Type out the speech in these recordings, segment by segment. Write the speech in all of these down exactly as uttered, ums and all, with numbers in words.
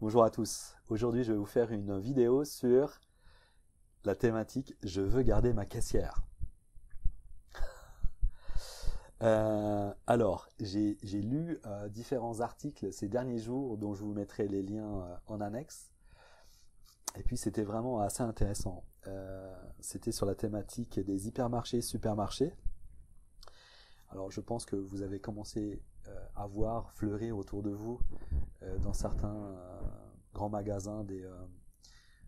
Bonjour à tous, aujourd'hui je vais vous faire une vidéo sur la thématique « Je veux garder ma caissière ». Euh, alors, j'ai lu euh, différents articles ces derniers jours dont je vous mettrai les liens euh, en annexe. Et puis c'était vraiment assez intéressant. Euh, c'était sur la thématique des hypermarchés et supermarchés. Alors je pense que vous avez commencé euh, à voir fleurir autour de vous euh, dans certains euh, grands magasins des, euh,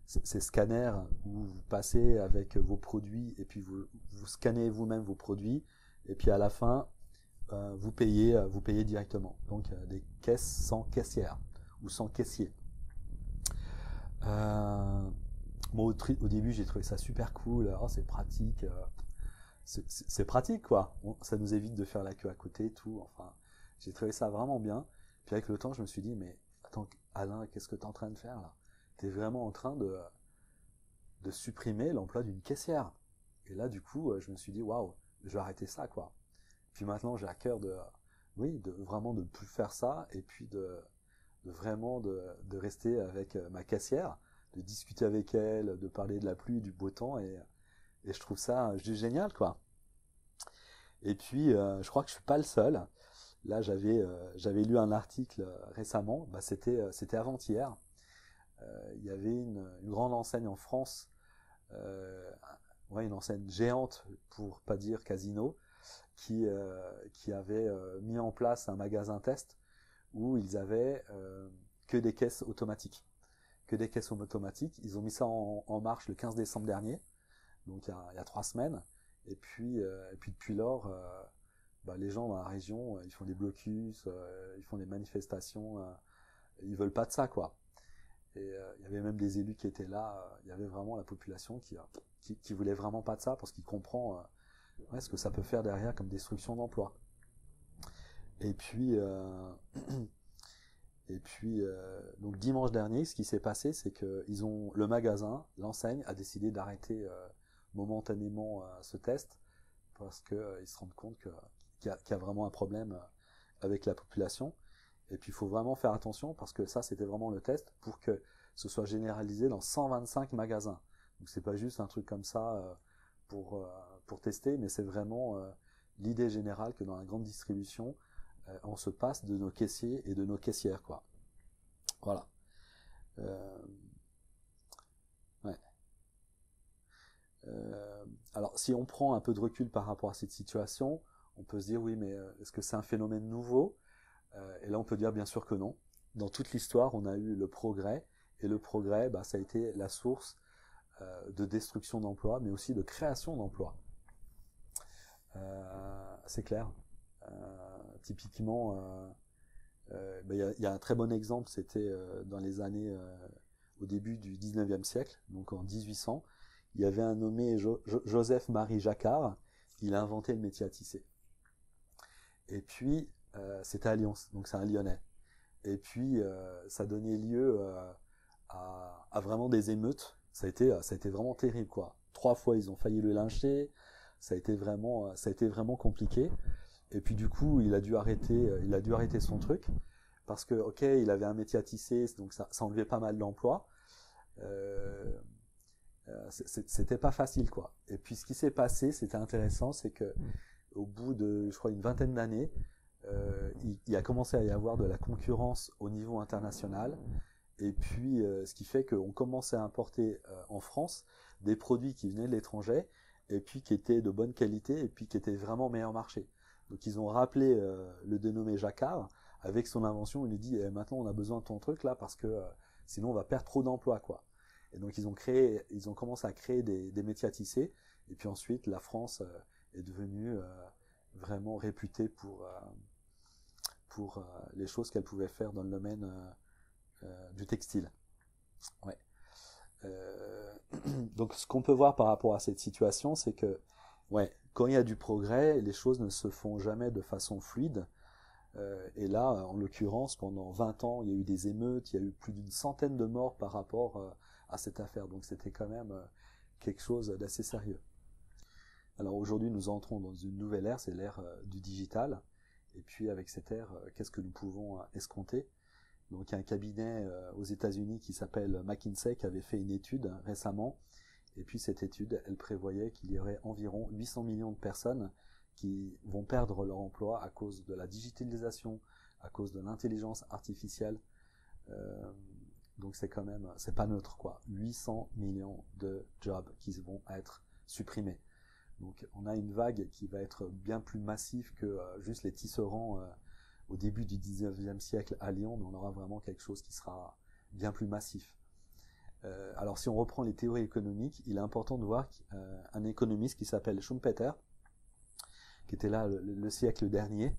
ces scanners où vous passez avec vos produits et puis vous, vous scannez vous-même vos produits. Et puis à la fin, euh, vous payez, euh, vous payez directement. Donc euh, des caisses sans caissière ou sans caissier. Euh, moi, au, au début, j'ai trouvé ça super cool. Oh, c'est pratique, euh, c'est pratique quoi. Bon, ça nous évite de faire la queue à côté, tout. Enfin, j'ai trouvé ça vraiment bien. Puis avec le temps, je me suis dit, mais attends, Alain, qu'est-ce que tu es en train de faire là? Tu es vraiment en train de, de supprimer l'emploi d'une caissière. Et là, du coup, je me suis dit, waouh. Je vais arrêter ça, quoi. Puis maintenant, j'ai à cœur de, oui, de vraiment de plus faire ça, et puis de, de vraiment de, de rester avec ma caissière, de discuter avec elle, de parler de la pluie, du beau temps, et, et je trouve ça génial, quoi. Et puis, euh, je crois que je suis pas le seul. Là, j'avais euh, j'avais lu un article récemment, bah, c'était euh, c'était avant-hier. Euh, il y avait une, une grande enseigne en France. Euh, Ouais, une enseigne géante, pour pas dire Casino, qui, euh, qui avait euh, mis en place un magasin test où ils avaient euh, que des caisses automatiques. Que des caisses automatiques. Ils ont mis ça en, en marche le quinze décembre dernier, donc il y a, il y a trois semaines. Et puis, euh, et puis depuis lors, euh, bah, les gens dans la région, ils font des blocus, euh, ils font des manifestations, euh, ils veulent pas de ça, quoi. Et euh, il y avait même des élus qui étaient là, euh, il y avait vraiment la population qui, qui, qui voulait vraiment pas de ça parce qu'il comprend euh, ouais, ce que ça peut faire derrière comme destruction d'emploi. Et puis, euh, et puis euh, donc dimanche dernier, ce qui s'est passé, c'est que ils ont, le magasin, l'enseigne, a décidé d'arrêter euh, momentanément euh, ce test parce qu'ils euh, se rendent compte qu'il y, qu'il y a vraiment un problème avec la population. Et puis, il faut vraiment faire attention parce que ça, c'était vraiment le test pour que ce soit généralisé dans cent vingt-cinq magasins. Donc, c'est pas juste un truc comme ça pour, pour tester, mais c'est vraiment l'idée générale que dans la grande distribution, on se passe de nos caissiers et de nos caissières, quoi. Voilà. Euh, ouais. Euh, alors, si on prend un peu de recul par rapport à cette situation, on peut se dire, oui, mais est-ce que c'est un phénomène nouveau ? Et là, on peut dire bien sûr que non. Dans toute l'histoire, on a eu le progrès. Et le progrès, bah, ça a été la source euh, de destruction d'emplois, mais aussi de création d'emplois. Euh, c'est clair. Euh, typiquement, il euh, euh, bah, y, y a un très bon exemple, c'était euh, dans les années, euh, au début du dix-neuvième siècle, donc en mille huit cents, il y avait un nommé jo jo Joseph-Marie Jacquard. Il a inventé le métier à tisser. Et puis, Euh, c'était à Lyon, donc c'est un Lyonnais. Et puis, euh, ça donnait lieu euh, à, à vraiment des émeutes. Ça a été, ça a été vraiment terrible, quoi. Trois fois, ils ont failli le lyncher. Ça a été vraiment, ça a été vraiment compliqué. Et puis, du coup, il a dû arrêter, il a dû arrêter son truc parce que, ok, il avait un métier à tisser, donc ça, ça enlevait pas mal d'emplois. Euh, c'était pas facile, quoi. Et puis, ce qui s'est passé, c'était intéressant, c'est que au bout de, je crois, une vingtaine d'années. Euh, il, il a commencé à y avoir de la concurrence au niveau international et puis euh, ce qui fait qu'on commençait à importer euh, en France des produits qui venaient de l'étranger et puis qui étaient de bonne qualité et puis qui étaient vraiment meilleur marché. Donc ils ont rappelé euh, le dénommé Jacquard avec son invention, il lui dit eh, maintenant on a besoin de ton truc là parce que euh, sinon on va perdre trop d'emplois, quoi. Et donc ils ont créé, ils ont commencé à créer des, des métiers à tisser et puis ensuite la France euh, est devenue euh, vraiment réputée pour euh, pour euh, les choses qu'elle pouvait faire dans le domaine euh, euh, du textile. Ouais. Euh, donc ce qu'on peut voir par rapport à cette situation, c'est que ouais, quand il y a du progrès, les choses ne se font jamais de façon fluide. Euh, et là, en l'occurrence, pendant vingt ans, il y a eu des émeutes, il y a eu plus d'une centaine de morts par rapport euh, à cette affaire. Donc c'était quand même euh, quelque chose d'assez sérieux. Alors aujourd'hui, nous entrons dans une nouvelle ère, c'est l'ère euh, du digital. Et puis avec cette ère, euh, qu'est-ce que nous pouvons euh, escompter? Donc il y a un cabinet euh, aux États-Unis qui s'appelle McKinsey qui avait fait une étude hein, récemment. Et puis cette étude, elle prévoyait qu'il y aurait environ huit cents millions de personnes qui vont perdre leur emploi à cause de la digitalisation, à cause de l'intelligence artificielle. Euh, donc c'est quand même, c'est pas neutre quoi. huit cents millions de jobs qui vont être supprimés. Donc on a une vague qui va être bien plus massive que euh, juste les tisserands euh, au début du dix-neuvième siècle à Lyon, mais on aura vraiment quelque chose qui sera bien plus massif. Euh, alors si on reprend les théories économiques, il est important de voir qu'un économiste qui s'appelle Schumpeter, qui était là le, le siècle dernier,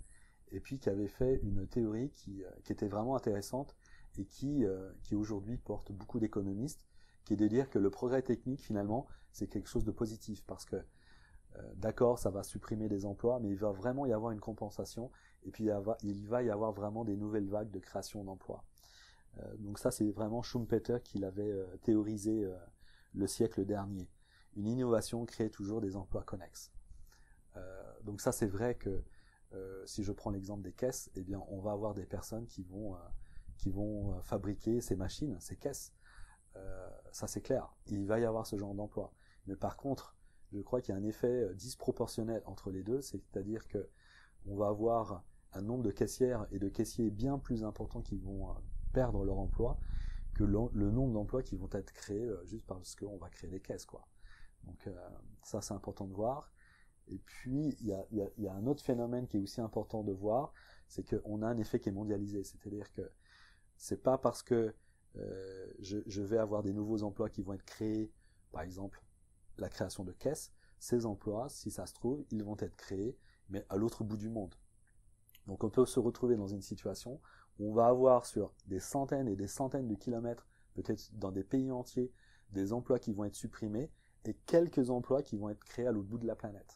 et puis qui avait fait une théorie qui, qui était vraiment intéressante et qui, euh, qui aujourd'hui porte beaucoup d'économistes, qui est de dire que le progrès technique, finalement, c'est quelque chose de positif, parce que, euh, d'accord, ça va supprimer des emplois, mais il va vraiment y avoir une compensation, et puis il, y a, il va y avoir vraiment des nouvelles vagues de création d'emplois. Euh, donc ça, c'est vraiment Schumpeter qui l'avait euh, théorisé euh, le siècle dernier. Une innovation crée toujours des emplois connexes. Euh, donc ça, c'est vrai que Euh, si je prends l'exemple des caisses, eh bien, on va avoir des personnes qui vont euh, qui vont fabriquer ces machines, ces caisses. Euh, ça, c'est clair. Il va y avoir ce genre d'emploi. Mais par contre, je crois qu'il y a un effet disproportionnel entre les deux, c'est-à-dire que on va avoir un nombre de caissières et de caissiers bien plus importants qui vont perdre leur emploi que le, le nombre d'emplois qui vont être créés juste parce qu'on va créer des caisses, quoi. Donc euh, ça, c'est important de voir. Et puis, il y a, y, a, y a un autre phénomène qui est aussi important de voir, c'est qu'on a un effet qui est mondialisé. C'est-à-dire que c'est pas parce que euh, je, je vais avoir des nouveaux emplois qui vont être créés, par exemple, la création de caisses. Ces emplois, si ça se trouve, ils vont être créés, mais à l'autre bout du monde. Donc, on peut se retrouver dans une situation où on va avoir sur des centaines et des centaines de kilomètres, peut-être dans des pays entiers, des emplois qui vont être supprimés et quelques emplois qui vont être créés à l'autre bout de la planète.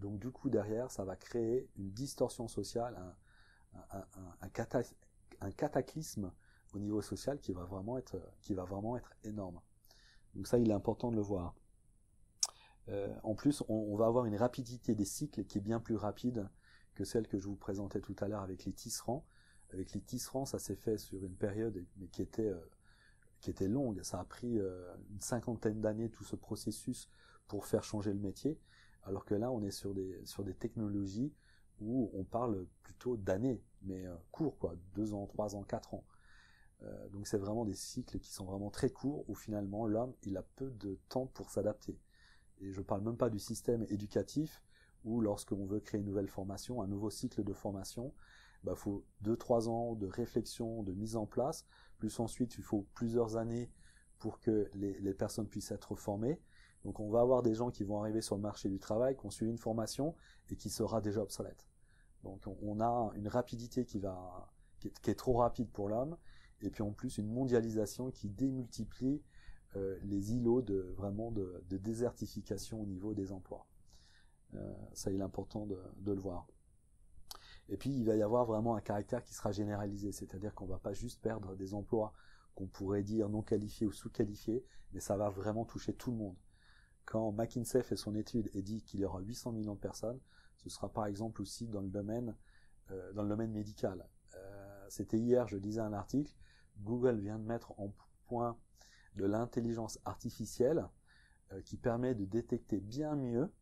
Donc du coup, derrière, ça va créer une distorsion sociale, un, un, un, un, cata, un cataclysme au niveau social qui va vraiment être, qui va vraiment être énorme. Donc ça, il est important de le voir. Euh, en plus, on, on va avoir une rapidité des cycles qui est bien plus rapide que celle que je vous présentais tout à l'heure avec les tisserands. Avec les tisserands, ça s'est fait sur une période mais qui était, euh, qui était longue. Ça a pris euh, une cinquantaine d'années, tout ce processus pour faire changer le métier. Alors que là, on est sur des sur des technologies où on parle plutôt d'années, mais court quoi, deux ans, trois ans, quatre ans. Euh, donc c'est vraiment des cycles qui sont vraiment très courts où finalement l'homme il a peu de temps pour s'adapter. Et je parle même pas du système éducatif où lorsqu'on veut créer une nouvelle formation, un nouveau cycle de formation, bah faut deux, trois ans de réflexion, de mise en place. Plus ensuite, il faut plusieurs années pour que les les personnes puissent être formées. Donc on va avoir des gens qui vont arriver sur le marché du travail, qui ont suivi une formation et qui sera déjà obsolète. Donc on a une rapidité qui va, qui est, qui est trop rapide pour l'homme, et puis en plus une mondialisation qui démultiplie euh, les îlots de vraiment de, de désertification au niveau des emplois. Euh, ça, il est important de, de le voir. Et puis il va y avoir vraiment un caractère qui sera généralisé, c'est-à-dire qu'on ne va pas juste perdre des emplois qu'on pourrait dire non qualifiés ou sous-qualifiés, mais ça va vraiment toucher tout le monde. Quand McKinsey fait son étude et dit qu'il y aura huit cents millions de personnes, ce sera par exemple aussi dans le domaine, euh, dans le domaine médical. Euh, c'était hier, je lisais un article, Google vient de mettre en point de l'intelligence artificielle euh, qui permet de détecter bien mieux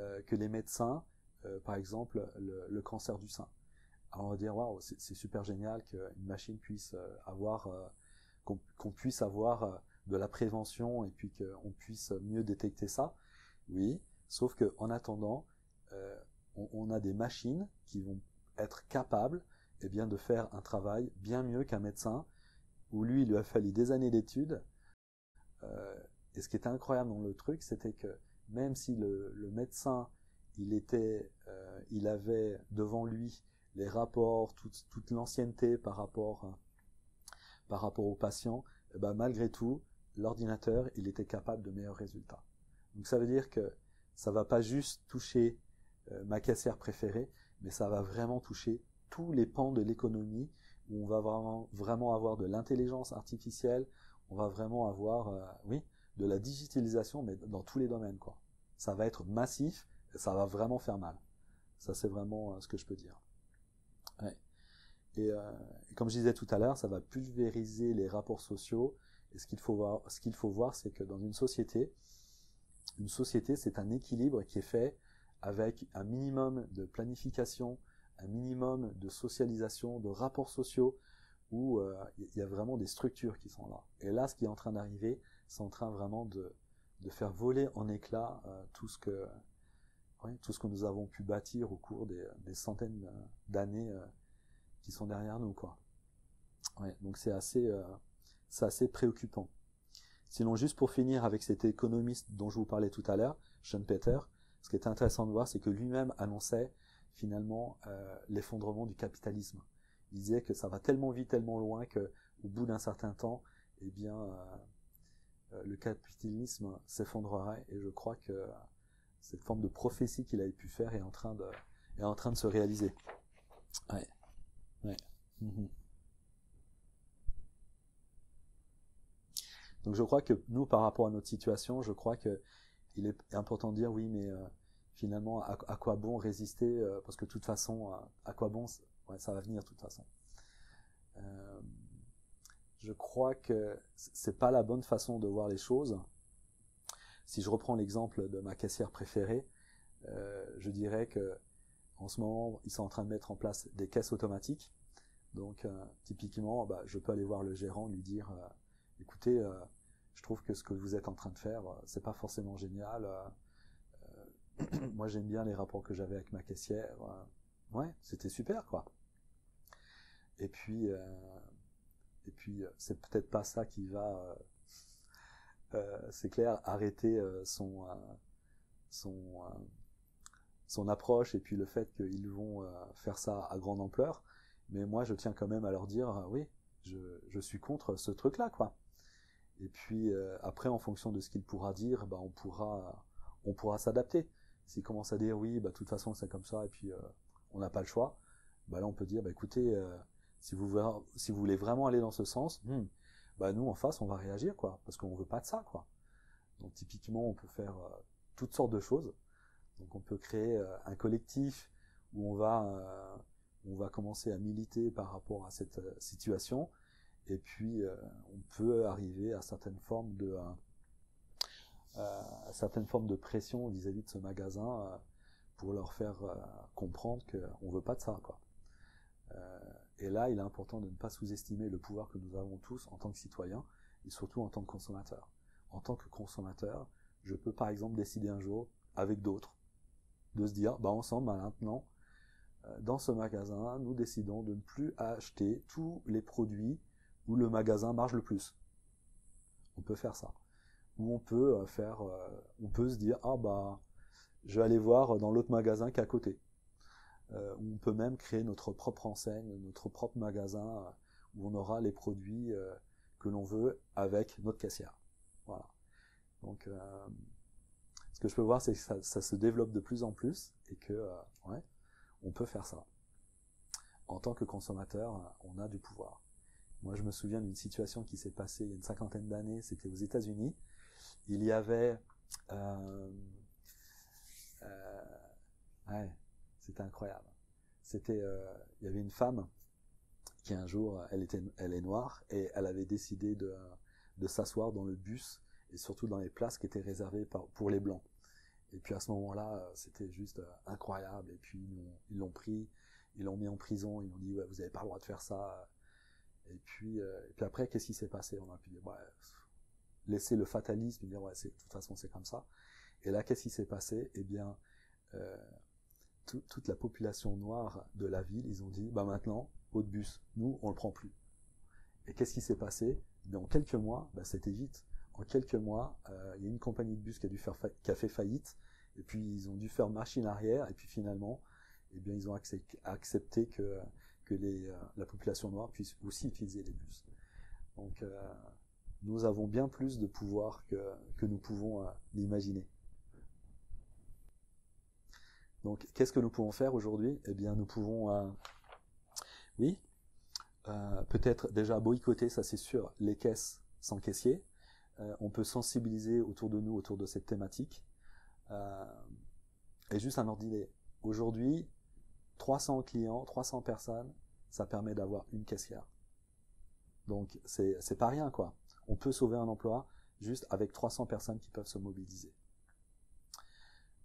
euh, que les médecins, euh, par exemple, le, le cancer du sein. Alors on va dire, waouh, c'est, c'est super génial qu'une machine puisse avoir, euh, qu'on, qu'on puisse avoir... Euh, de la prévention et puis qu'on puisse mieux détecter ça. Oui, sauf que en attendant, euh, on, on a des machines qui vont être capables eh bien, de faire un travail bien mieux qu'un médecin, où lui, il lui a fallu des années d'études. Euh, et ce qui était incroyable dans le truc, c'était que même si le, le médecin, il, était, euh, il avait devant lui les rapports, toute, toute l'ancienneté par rapport, hein, par rapport aux patients, eh bien, malgré tout, l'ordinateur, il était capable de meilleurs résultats. Donc ça veut dire que ça va pas juste toucher euh, ma caissière préférée, mais ça va vraiment toucher tous les pans de l'économie où on va vraiment, vraiment avoir de l'intelligence artificielle, on va vraiment avoir euh, oui, de la digitalisation, mais dans tous les domaines, quoi. Ça va être massif, et ça va vraiment faire mal. Ça, c'est vraiment euh, ce que je peux dire. Ouais. Et, euh, et comme je disais tout à l'heure, ça va pulvériser les rapports sociaux. Et ce qu'il faut voir, ce qu'il faut voir, c'est que dans une société, une société, c'est un équilibre qui est fait avec un minimum de planification, un minimum de socialisation, de rapports sociaux, où il euh, y a vraiment des structures qui sont là. Et là, ce qui est en train d'arriver, c'est en train vraiment de, de faire voler en éclats euh, tout ce que, oui, tout ce que nous avons pu bâtir au cours des, des centaines d'années euh, qui sont derrière nous, quoi. Ouais, donc c'est assez, euh, c'est assez préoccupant. Sinon, juste pour finir avec cet économiste dont je vous parlais tout à l'heure, Sean Peter, ce qui était intéressant de voir, c'est que lui-même annonçait finalement euh, l'effondrement du capitalisme. Il disait que ça va tellement vite, tellement loin que, au bout d'un certain temps, eh bien, euh, le capitalisme s'effondrerait. Et je crois que cette forme de prophétie qu'il avait pu faire est en train de, est en train de se réaliser. Ouais, ouais. Mmh. Donc je crois que nous, par rapport à notre situation, je crois que il est important de dire oui, mais euh, finalement, à, à quoi bon résister euh, parce que de toute façon, à, à quoi bon ouais, ça va venir de toute façon. Euh, je crois que c'est pas la bonne façon de voir les choses. Si je reprends l'exemple de ma caissière préférée, euh, je dirais que en ce moment, ils sont en train de mettre en place des caisses automatiques. Donc euh, typiquement, bah, je peux aller voir le gérant, lui dire euh, écoutez, euh, je trouve que ce que vous êtes en train de faire, euh, c'est pas forcément génial. Euh, euh, moi, j'aime bien les rapports que j'avais avec ma caissière. Euh, ouais, c'était super, quoi. Et puis, euh, et puis, c'est peut-être pas ça qui va, euh, euh, c'est clair, arrêter euh, son, euh, son, euh, son approche et puis le fait qu'ils vont euh, faire ça à grande ampleur. Mais moi, je tiens quand même à leur dire, euh, oui, je, je suis contre ce truc-là, quoi. Et puis euh, après, en fonction de ce qu'il pourra dire, bah, on pourra, on pourra s'adapter. S'il commence à dire oui, bah de toute façon c'est comme ça, et puis euh, on n'a pas le choix, bah là on peut dire bah écoutez, euh, si vous si vous voulez vraiment aller dans ce sens, hmm, bah nous en face on va réagir, quoi, parce qu'on veut pas de ça, quoi. Donc typiquement on peut faire euh, toutes sortes de choses. Donc on peut créer euh, un collectif où on va euh, on va commencer à militer par rapport à cette euh, situation. Et puis, euh, on peut arriver à certaines formes de, euh, euh, à certaines formes de pression vis-à-vis de ce magasin euh, pour leur faire euh, comprendre qu'on ne veut pas de ça, quoi. Euh, et là, il est important de ne pas sous-estimer le pouvoir que nous avons tous en tant que citoyens et surtout en tant que consommateurs. En tant que consommateur, je peux par exemple décider un jour, avec d'autres, de se dire, bah, ensemble, maintenant, euh, dans ce magasin, nous décidons de ne plus acheter tous les produits où le magasin marche le plus. On peut faire ça. Ou on peut faire, euh, on peut se dire ah bah je vais aller voir dans l'autre magasin qui est à côté. Euh, on peut même créer notre propre enseigne, notre propre magasin euh, où on aura les produits euh, que l'on veut avec notre caissière. Voilà. Donc euh, ce que je peux voir, c'est que ça, ça se développe de plus en plus et que euh, ouais, on peut faire ça. En tant que consommateur, on a du pouvoir. Moi, je me souviens d'une situation qui s'est passée il y a une cinquantaine d'années, c'était aux États-Unis. Il y avait... Euh, euh, ouais, c'était incroyable. C'était, euh, il y avait une femme qui un jour, elle, était, elle est noire, et elle avait décidé de, de s'asseoir dans le bus, et surtout dans les places qui étaient réservées par, pour les Blancs. Et puis à ce moment-là, c'était juste incroyable. Et puis ils l'ont pris, ils l'ont mis en prison, ils l'ont dit ouais, « vous n'avez pas le droit de faire ça ». Et puis, euh, et puis après, qu'est-ce qui s'est passé? On a pu dire, ouais, laisser le fatalisme, dire, ouais, de toute façon, c'est comme ça. Et là, qu'est-ce qui s'est passé? Eh bien, euh, tout, toute la population noire de la ville, ils ont dit, bah maintenant, autre bus, nous, on le prend plus. Et qu'est-ce qui s'est passé? Eh bien, en quelques mois, bah, c'était vite. En quelques mois, euh, il y a une compagnie de bus qui a dû faire fa qui a fait faillite, et puis ils ont dû faire machine arrière, et puis finalement, eh bien, ils ont accep accepté que... que les, euh, la population noire puisse aussi utiliser les bus. Donc, euh, nous avons bien plus de pouvoir que, que nous pouvons euh, l'imaginer. Donc, qu'est-ce que nous pouvons faire aujourd'hui? Eh bien, nous pouvons, euh, oui, euh, peut-être déjà boycotter, ça c'est sûr, les caisses sans caissier, euh, on peut sensibiliser autour de nous, autour de cette thématique. Euh, et juste un ordre d'idée. Aujourd'hui, trois cents clients, trois cents personnes, ça permet d'avoir une caissière. Donc, c'est, c'est pas rien, quoi. On peut sauver un emploi juste avec trois cents personnes qui peuvent se mobiliser.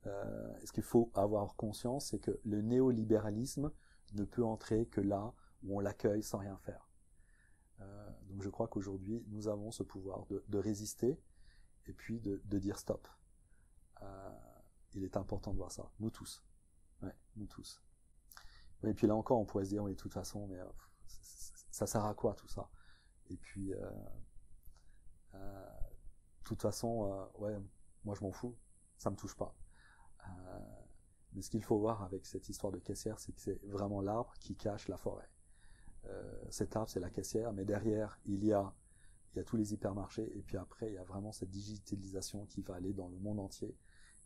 Euh, ce qu'il faut avoir conscience, c'est que le néolibéralisme ne peut entrer que là où on l'accueille sans rien faire. Euh, donc je crois qu'aujourd'hui, nous avons ce pouvoir de, de résister et puis de, de dire stop. Euh, il est important de voir ça, nous tous. Ouais, nous tous. Et puis là encore, on pourrait se dire, oui, de toute façon, mais euh, ça sert à quoi tout ça? Et puis, de euh, euh, toute façon, euh, ouais, moi je m'en fous, ça me touche pas. Euh, mais ce qu'il faut voir avec cette histoire de caissière, c'est que c'est vraiment l'arbre qui cache la forêt. Euh, cet arbre, c'est la caissière, mais derrière, il y a, il y a tous les hypermarchés, et puis après, il y a vraiment cette digitalisation qui va aller dans le monde entier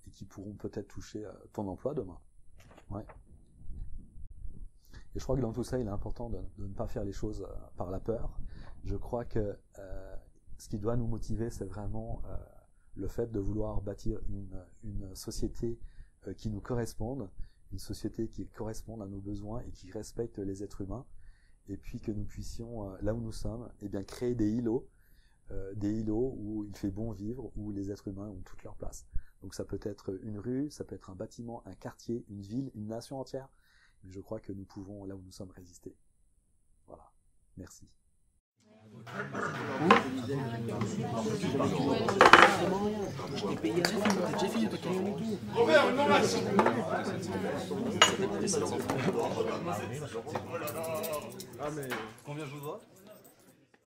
et qui pourront peut-être toucher euh, ton emploi demain. Ouais. Et je crois que dans tout ça, il est important de, de ne pas faire les choses euh, par la peur. Je crois que euh, ce qui doit nous motiver, c'est vraiment euh, le fait de vouloir bâtir une, une société euh, qui nous corresponde, une société qui corresponde à nos besoins et qui respecte les êtres humains, et puis que nous puissions, euh, là où nous sommes, eh bien, créer des îlots, euh, des îlots où il fait bon vivre, où les êtres humains ont toute leur place. Donc ça peut être une rue, ça peut être un bâtiment, un quartier, une ville, une nation entière, mais je crois que nous pouvons, là où nous sommes, résister. Voilà. Merci. Combien je vous dois ?